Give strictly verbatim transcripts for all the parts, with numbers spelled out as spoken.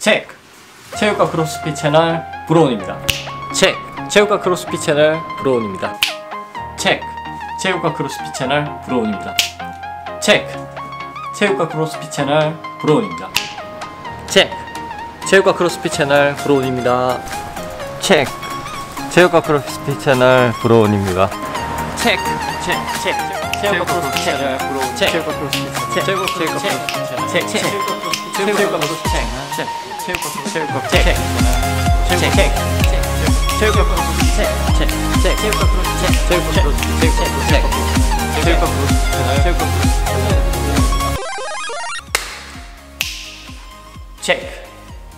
체크! 체육과 크로스핏 채널 브로운입니다. 체크! 체육과 크로스핏 채널 브로운입니다. 체크! 체육과 크로스핏 채널 브로운입니다. 체크! 체육과 크로스핏 채널 브로운입니다. 체크! 체육과 크로스핏 채널 브로운입니다. 체크! 체육과 크로스핏 채널 브로운입니다. 체크! 체크! 체크! 체육과 크로스핏 채널 브로운. 체육과 크로스핏 채널. 체육과 크로스핏 채널. 체육과 크로스핏 채널. 체육과 크로스핏 채널. 체육과 크로스핏 채널. 체육과 크로스핏 채널. 체크.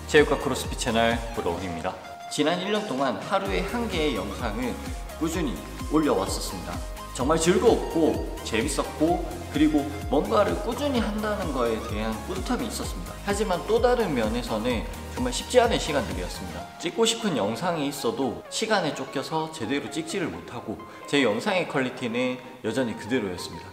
체육과 크로스핏 채널 브로운입니다. 지난 일 년 동안 하루에 한 개의 영상을 꾸준히 올려왔었습니다. 정말 즐거웠고 재밌었고 그리고 뭔가를 꾸준히 한다는 거에 대한 뿌듯함이 있었습니다. 하지만 또 다른 면에서는 정말 쉽지 않은 시간들이었습니다. 찍고 싶은 영상이 있어도 시간에 쫓겨서 제대로 찍지를 못하고 제 영상의 퀄리티는 여전히 그대로였습니다.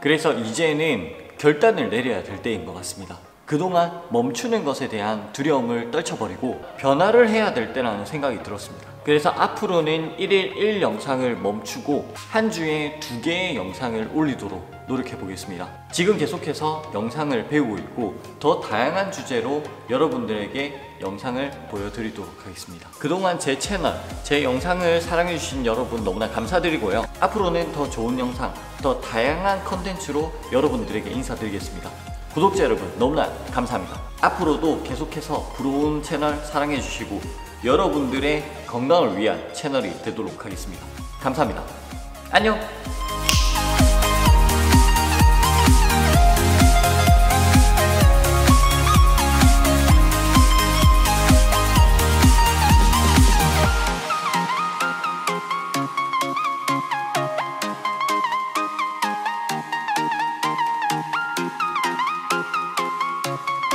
그래서 이제는 결단을 내려야 될 때인 것 같습니다. 그동안 멈추는 것에 대한 두려움을 떨쳐버리고 변화를 해야 될 때라는 생각이 들었습니다. 그래서 앞으로는 일 일 일 영상을 멈추고 한 주에 두 개의 영상을 올리도록 노력해보겠습니다. 지금 계속해서 영상을 배우고 있고 더 다양한 주제로 여러분들에게 영상을 보여드리도록 하겠습니다. 그동안 제 채널, 제 영상을 사랑해주신 여러분 너무나 감사드리고요. 앞으로는 더 좋은 영상, 더 다양한 컨텐츠로 여러분들에게 인사드리겠습니다. 구독자 여러분 너무나 감사합니다. 앞으로도 계속해서 브로운 채널 사랑해주시고 여러분들의 건강을 위한 채널이 되도록 하겠습니다. 감사합니다. 안녕!